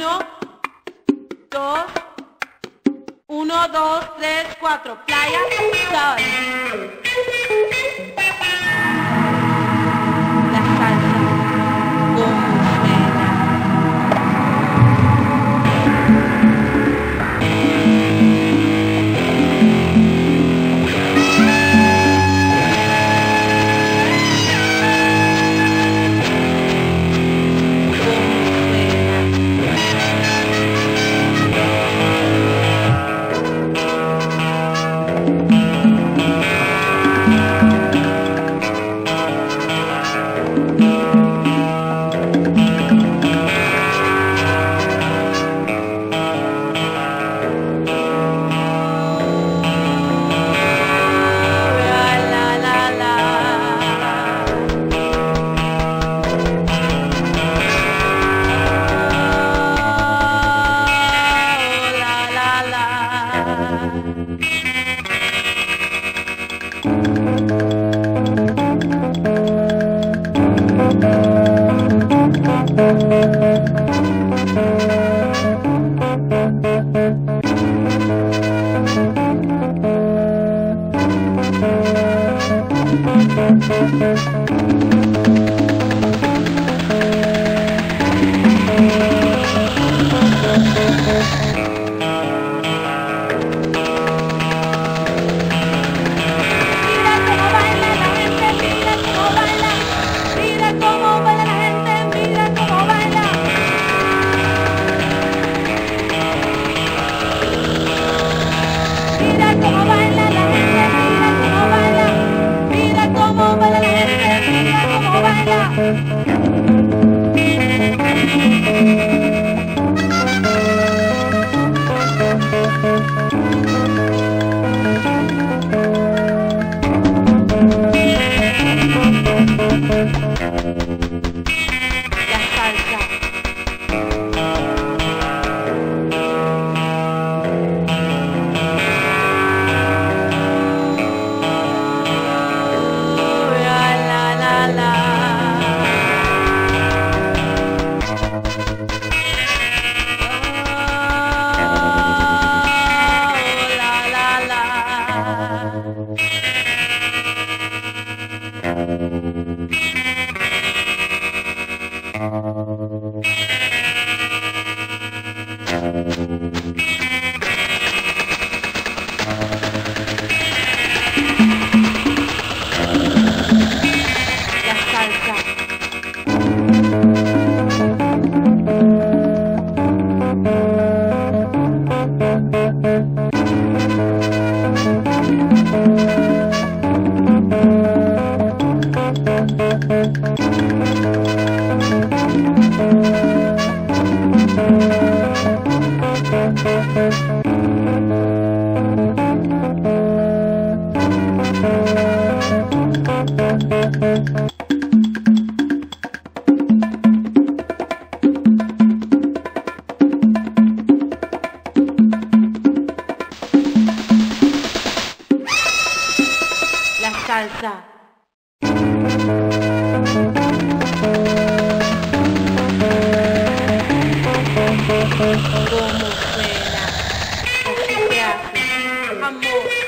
1, 2, 3, 4. Playa, sol. Las calzas con como suena, o sea, amor.